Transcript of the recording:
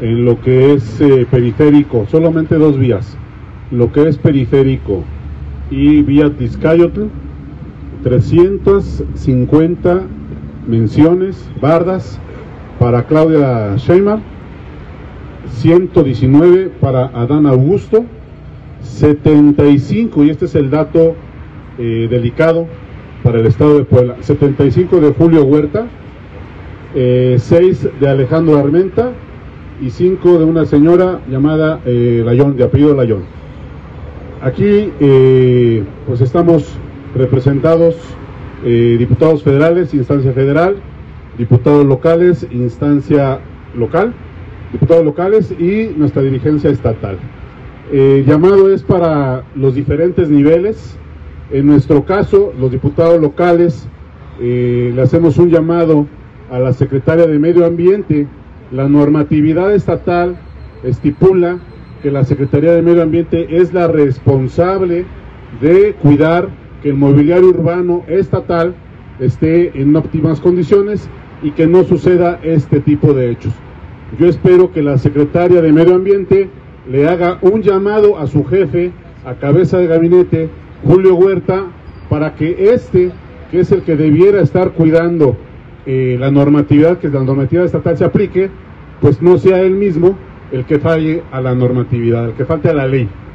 en lo que es periférico, solamente dos vías, lo que es periférico y vía Atlixcáyotl, 350 menciones, bardas para Claudia Sheinbaum, 119 para Adán Augusto, 75, y este es el dato delicado para el estado de Puebla, 75 de Julio Huerta, 6 de Alejandro Armenta y 5 de una señora llamada Layón, de apellido Layón. Aquí pues estamos representados diputados federales, instancia federal, diputados locales, instancia local, diputados locales y nuestra dirigencia estatal. El llamado es para los diferentes niveles. En nuestro caso, los diputados locales, le hacemos un llamado a la Secretaria de Medio Ambiente. La normatividad estatal estipula que la Secretaría de Medio Ambiente es la responsable de cuidar que el mobiliario urbano estatal esté en óptimas condiciones y que no suceda este tipo de hechos. Yo espero que la Secretaria de Medio Ambiente le haga un llamado a su jefe, a cabeza de gabinete, Julio Huerta, para que que es el que debiera estar cuidando la normatividad, que la normatividad estatal se aplique, pues no sea él mismo el que falle a la normatividad, el que falte a la ley.